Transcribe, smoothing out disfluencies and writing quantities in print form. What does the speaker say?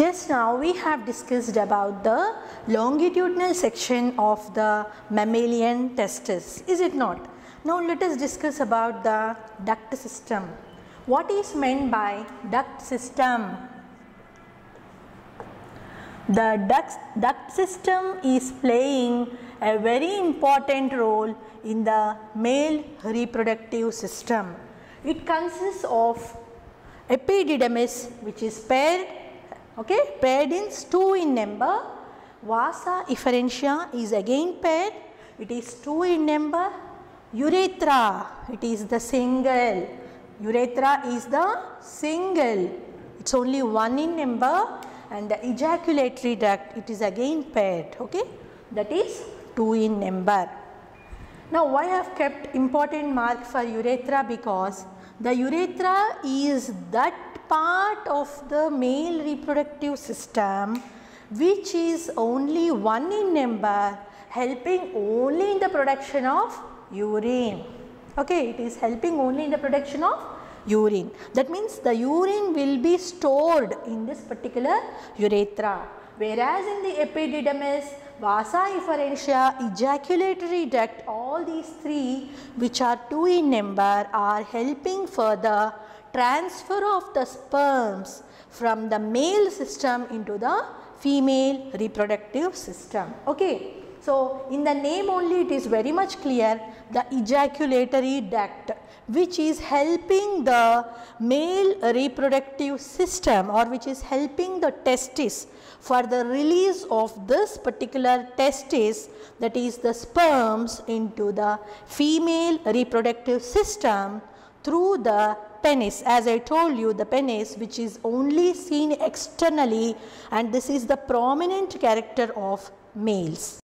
Just now we have discussed about the longitudinal section of the mammalian testis, is it not? Now let us discuss about the duct system. What is meant by duct system? The duct system is playing a very important role in the male reproductive system. It consists of epididymis, which is paired, okay, paired in 2 in number. Vasa efferentia is again paired, it is 2 in number. Urethra, it is the single. Urethra is the single, it is only 1 in number. And the ejaculatory duct, it is again paired, okay, that is 2 in number. Now why I have kept important mark for urethra? Because the urethra is that part of the male reproductive system which is only 1 in number, helping only in the production of urine. Okay, it is helping only in the production of urine. That means the urine will be stored in this particular urethra. Whereas in the epididymis, vasa efferentia, ejaculatory duct, all these 3 which are 2 in number are helping for the transfer of the sperms from the male system into the female reproductive system. Okay. So, in the name only it is very much clear, the ejaculatory duct, which is helping the male reproductive system, or which is helping the testis for the release of this particular testis, that is the sperms, into the female reproductive system through the penis. As I told you, the penis, which is only seen externally, and this is the prominent character of males.